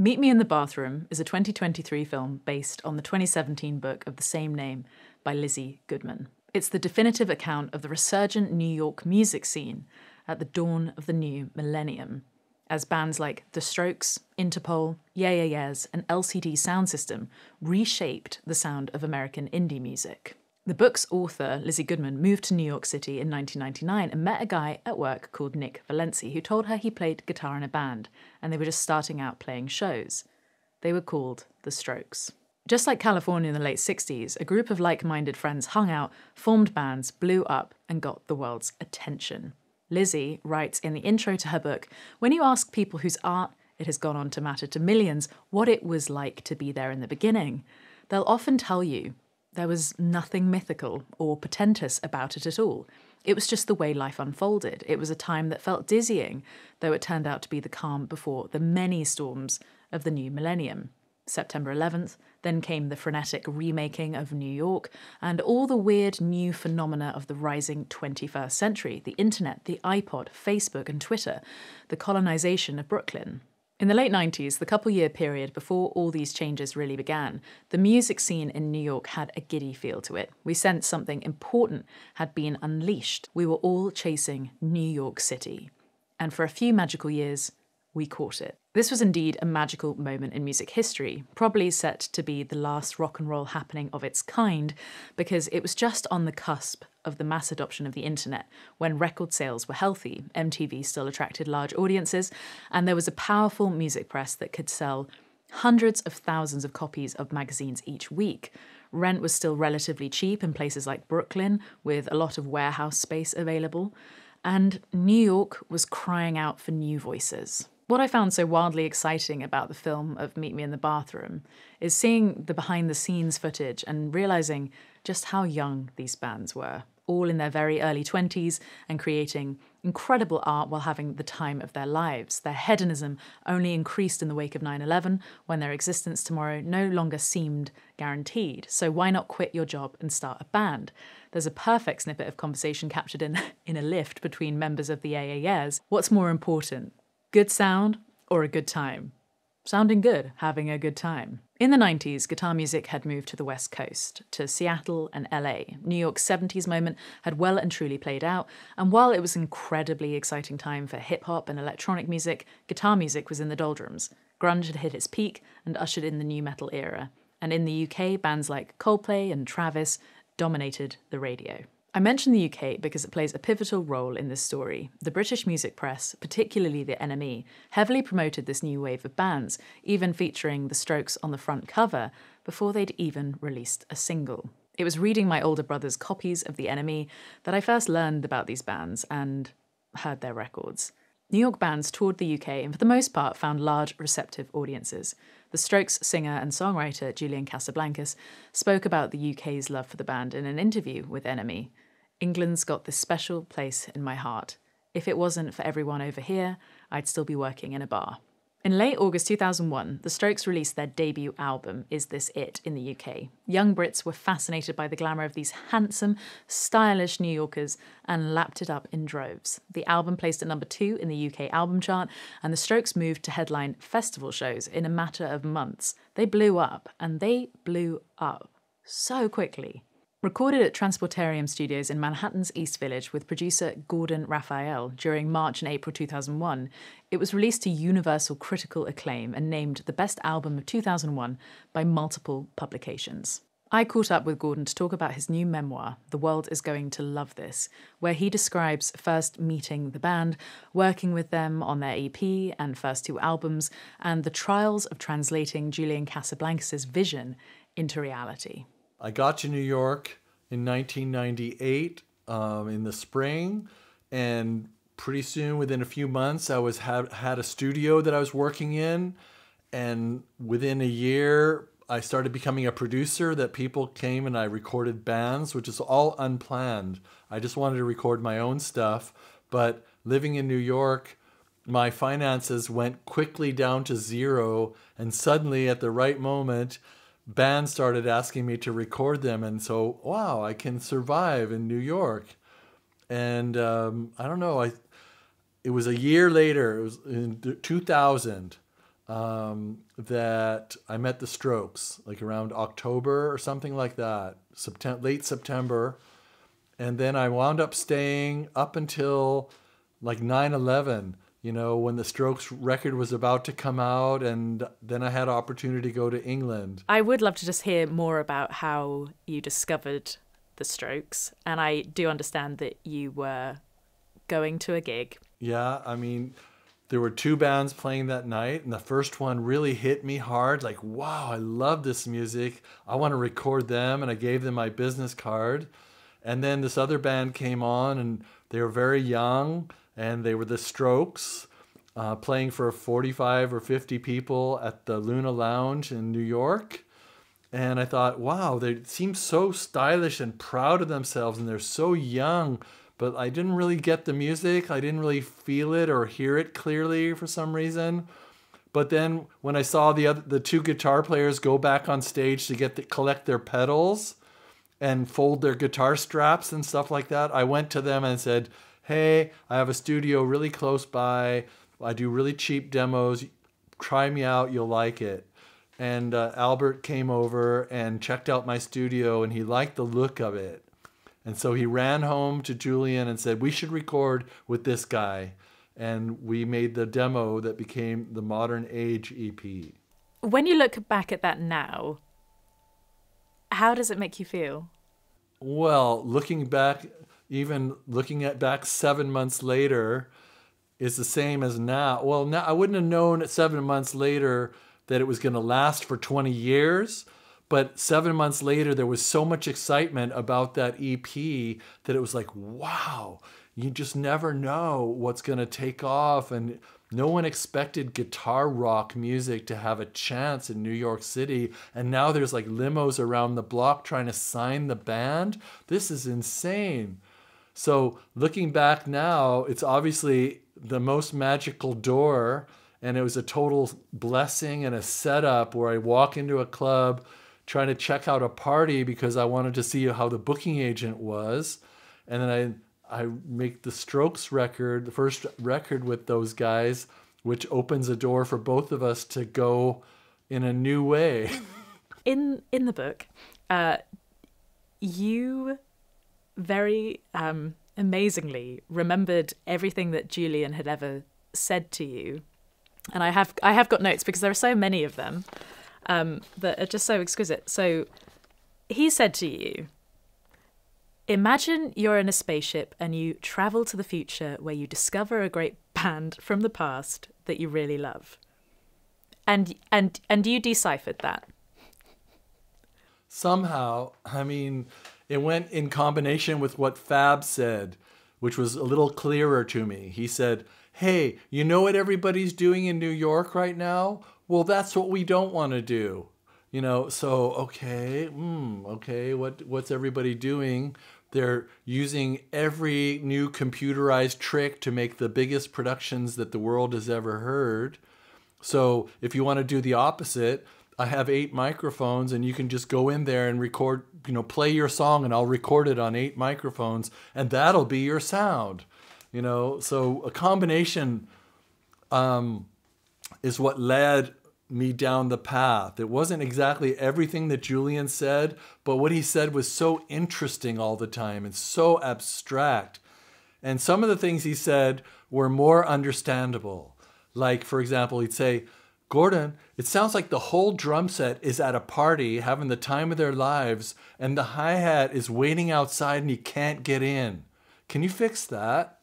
Meet Me in the Bathroom is a 2023 film based on the 2017 book of the same name by Lizzie Goodman. It's the definitive account of the resurgent New York music scene at the dawn of the new millennium, as bands like The Strokes, Interpol, Yeah Yeah Yeahs, and LCD Soundsystem reshaped the sound of American indie music. The book's author, Lizzie Goodman, moved to New York City in 1999 and met a guy at work called Nick Valensi, who told her he played guitar in a band, and they were just starting out playing shows. They were called The Strokes. Just like California in the late 60s, a group of like-minded friends hung out, formed bands, blew up, and got the world's attention. Lizzie writes in the intro to her book, when you ask people whose art it has gone on to matter to millions what it was like to be there in the beginning, they'll often tell you there was nothing mythical or portentous about it at all. It was just the way life unfolded. It was a time that felt dizzying, though it turned out to be the calm before the many storms of the new millennium. September 11th, then came the frenetic remaking of New York and all the weird new phenomena of the rising 21st century, the internet, the iPod, Facebook and Twitter, the colonization of Brooklyn. In the late 90s, the couple-year period before all these changes really began, the music scene in New York had a giddy feel to it. We sensed something important had been unleashed. We were all chasing New York City. And for a few magical years, we caught it. This was indeed a magical moment in music history, probably set to be the last rock and roll happening of its kind, because it was just on the cusp of the mass adoption of the internet, when record sales were healthy, MTV still attracted large audiences, and there was a powerful music press that could sell hundreds of thousands of copies of magazines each week. Rent was still relatively cheap in places like Brooklyn, with a lot of warehouse space available, and New York was crying out for new voices. What I found so wildly exciting about the film of Meet Me in the Bathroom is seeing the behind-the-scenes footage and realising just how young these bands were, all in their very early 20s and creating incredible art while having the time of their lives. Their hedonism only increased in the wake of 9/11, when their existence tomorrow no longer seemed guaranteed. So why not quit your job and start a band? There's a perfect snippet of conversation captured in a lift between members of the Yeah Yeah Yeahs. What's more important? Good sound or a good time? Sounding good, having a good time. In the 90s, guitar music had moved to the West Coast, to Seattle and LA. New York's 70s moment had well and truly played out, and while it was an incredibly exciting time for hip-hop and electronic music, guitar music was in the doldrums. Grunge had hit its peak and ushered in the new metal era. And in the UK, bands like Coldplay and Travis dominated the radio. I mention the UK because it plays a pivotal role in this story. The British music press, particularly the NME, heavily promoted this new wave of bands, even featuring The Strokes on the front cover, before they'd even released a single. It was reading my older brother's copies of the NME that I first learned about these bands and heard their records. New York bands toured the UK and for the most part found large, receptive audiences. The Strokes singer and songwriter Julian Casablancas spoke about the UK's love for the band in an interview with NME. England's got this special place in my heart. If it wasn't for everyone over here, I'd still be working in a bar. In late August 2001, The Strokes released their debut album, Is This It?, in the UK. Young Brits were fascinated by the glamour of these handsome, stylish New Yorkers and lapped it up in droves. The album placed at number 2 in the UK album chart, and The Strokes moved to headline festival shows in a matter of months. They blew up, and they blew up so quickly. Recorded at Transportarium Studios in Manhattan's East Village with producer Gordon Raphael during March and April 2001, it was released to universal critical acclaim and named the best album of 2001 by multiple publications. I caught up with Gordon to talk about his new memoir, The World Is Going To Love This, where he describes first meeting the band, working with them on their EP and first 2 albums, and the trials of translating Julian Casablancas' vision into reality. I got to New York in 1998 in the spring, and pretty soon, within a few months, I had a studio that I was working in, and within a year, I started becoming a producer that people came and I recorded bands, which is all unplanned. I just wanted to record my own stuff, but living in New York, my finances went quickly down to zero, and suddenly, at the right moment, bands started asking me to record them, and so, wow, I can survive in New York. And I don't know, it was a year later, it was in 2000, that I met the Strokes like around October or something like that, late September. And then I wound up staying up until like 9/11, you know, when the Strokes record was about to come out. And then I had opportunity to go to England. I would love to just hear more about how you discovered the Strokes. And I do understand that you were going to a gig. Yeah, I mean, there were two bands playing that night, and the first one really hit me hard. Like, wow, I love this music. I want to record them. And I gave them my business card. And then this other band came on, and they were very young, and they were the Strokes, playing for 45 or 50 people at the Luna Lounge in New York. And I thought, wow, they seem so stylish and proud of themselves, and they're so young. But I didn't really get the music. I didn't really feel it or hear it clearly for some reason. But then when I saw the two guitar players go back on stage to collect their pedals and fold their guitar straps and stuff like that, I went to them and said, hey, I have a studio really close by. I do really cheap demos. Try me out. You'll like it. And Albert came over and checked out my studio, and he liked the look of it. And so he ran home to Julian and said, we should record with this guy. And we made the demo that became the Modern Age EP. When you look back at that now, how does it make you feel? Well, looking back, even looking at back 7 months later is the same as now. Well, now I wouldn't have known 7 months later that it was going to last for 20 years. But 7 months later, there was so much excitement about that EP that it was like, wow, you just never know what's going to take off. And no one expected guitar rock music to have a chance in New York City. And now there's like limos around the block trying to sign the band. This is insane. So looking back now, it's obviously the most magical door. And it was a total blessing and a setup where I walk into a club trying to check out a party because I wanted to see how the booking agent was. And then I make the Strokes record, the first record with those guys, which opens a door for both of us to go in a new way. In the book, you very amazingly remembered everything that Julian had ever said to you. And I have got notes because there are so many of them. That are just so exquisite. So he said to you, imagine you're in a spaceship and you travel to the future where you discover a great band from the past that you really love. And you deciphered that. Somehow, I mean, it went in combination with what Fab said, which was a little clearer to me. He said, hey, you know what everybody's doing in New York right now? Well, that's what we don't want to do, you know. So, okay, okay, what's everybody doing? They're using every new computerized trick to make the biggest productions that the world has ever heard. So if you want to do the opposite, I have 8 microphones and you can just go in there and record, you know, play your song and I'll record it on 8 microphones and that'll be your sound, you know. So a combination is what led me down the path. It wasn't exactly everything that Julian said, but what he said was so interesting all the time and so abstract. And some of the things he said were more understandable. Like, for example, he'd say, Gordon, it sounds like the whole drum set is at a party having the time of their lives and the hi-hat is waiting outside and he can't get in. Can you fix that?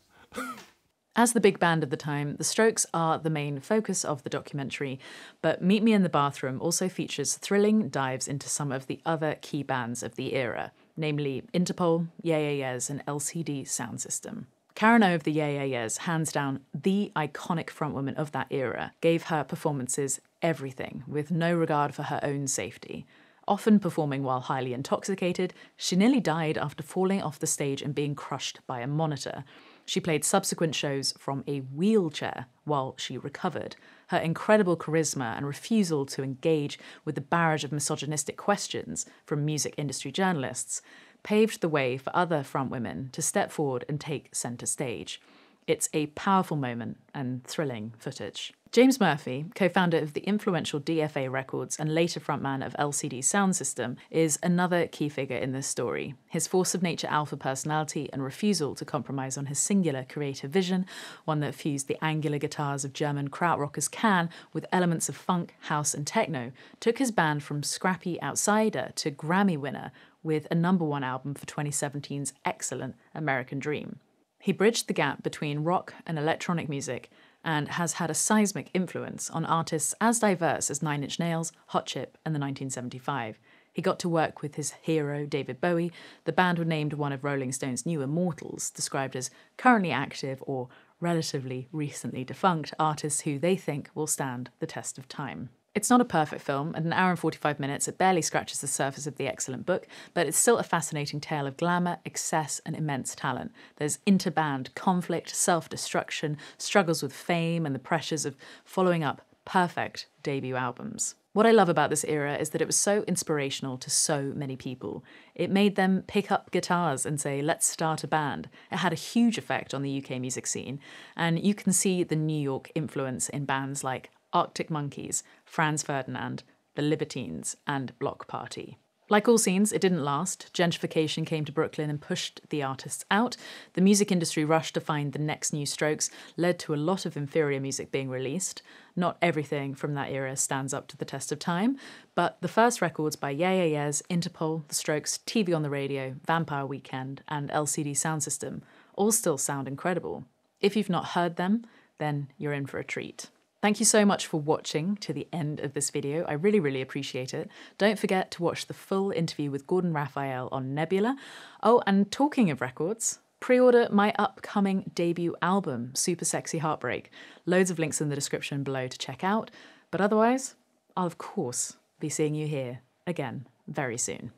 As the big band of the time, the Strokes are the main focus of the documentary, but Meet Me in the Bathroom also features thrilling dives into some of the other key bands of the era, namely Interpol, Yeah Yeah Yeahs, and LCD Soundsystem. Karen O of the Yeah Yeah Yeahs, hands down the iconic frontwoman of that era, gave her performances everything, with no regard for her own safety. Often performing while highly intoxicated, she nearly died after falling off the stage and being crushed by a monitor. She played subsequent shows from a wheelchair while she recovered. Her incredible charisma and refusal to engage with the barrage of misogynistic questions from music industry journalists paved the way for other frontwomen to step forward and take centre stage. It's a powerful moment and thrilling footage. James Murphy, co-founder of the influential DFA Records and later frontman of LCD Soundsystem, is another key figure in this story. His force-of-nature alpha personality and refusal to compromise on his singular creative vision, one that fused the angular guitars of German krautrockers Can with elements of funk, house and techno, took his band from scrappy outsider to Grammy winner with a #1 album for 2017's excellent American Dream. He bridged the gap between rock and electronic music, and has had a seismic influence on artists as diverse as Nine Inch Nails, Hot Chip, and the 1975. He got to work with his hero, David Bowie. The band were named one of Rolling Stone's new immortals, described as currently active or relatively recently defunct artists who they think will stand the test of time. It's not a perfect film. At 1 hour and 45 minutes, it barely scratches the surface of the excellent book, but it's still a fascinating tale of glamour, excess, and immense talent. There's interband conflict, self-destruction, struggles with fame, and the pressures of following up perfect debut albums. What I love about this era is that it was so inspirational to so many people. It made them pick up guitars and say, let's start a band. It had a huge effect on the UK music scene, and you can see the New York influence in bands like Arctic Monkeys, Franz Ferdinand, The Libertines, and Bloc Party. Like all scenes, it didn't last. Gentrification came to Brooklyn and pushed the artists out. The music industry rushed to find the next new Strokes, led to a lot of inferior music being released. Not everything from that era stands up to the test of time, but the first records by Yeah Yeah Yeahs, Interpol, The Strokes, TV on the Radio, Vampire Weekend, and LCD Soundsystem all still sound incredible. If you've not heard them, then you're in for a treat. Thank you so much for watching to the end of this video. I really, really appreciate it. Don't forget to watch the full interview with Gordon Raphael on Nebula. Oh, and talking of records, pre-order my upcoming debut album, Super Sexy Heartbreak. Loads of links in the description below to check out. But otherwise, I'll of course be seeing you here again very soon.